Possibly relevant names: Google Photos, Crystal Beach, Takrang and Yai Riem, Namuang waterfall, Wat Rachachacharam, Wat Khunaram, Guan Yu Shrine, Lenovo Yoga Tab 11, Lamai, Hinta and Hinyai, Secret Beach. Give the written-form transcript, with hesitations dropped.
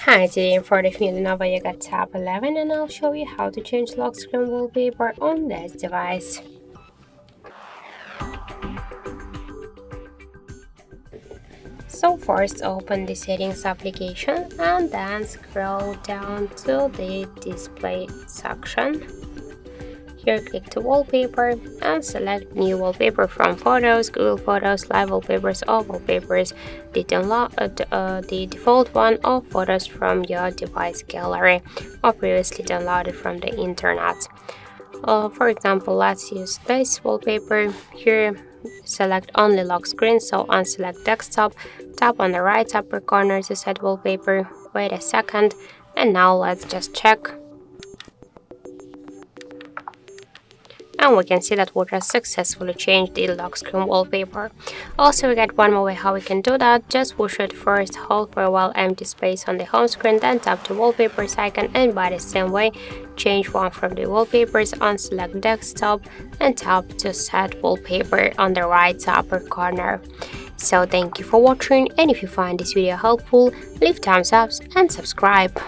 Hi, today I'm in front of Lenovo Yoga Tab 11 and I'll show you how to change lock screen wallpaper on this device. So first open the settings application and then scroll down to the display section. Here click to wallpaper and select new wallpaper from Photos, Google Photos, Live Wallpapers or Wallpapers, the default one or photos from your device gallery or previously downloaded from the internet. For example, let's use this wallpaper. Here select only lock screen, so unselect desktop, tap on the right upper corner to set wallpaper, wait a second, and now let's just check. And we can see that we just successfully changed the lock screen wallpaper. Also, we got one more way how we can do that. Just we should first hold for a while empty space on the home screen, then tap the wallpapers icon and by the same way change one from the wallpapers, unselect desktop and tap to set wallpaper on the right upper corner. So thank you for watching, and if you find this video helpful, leave thumbs up and subscribe.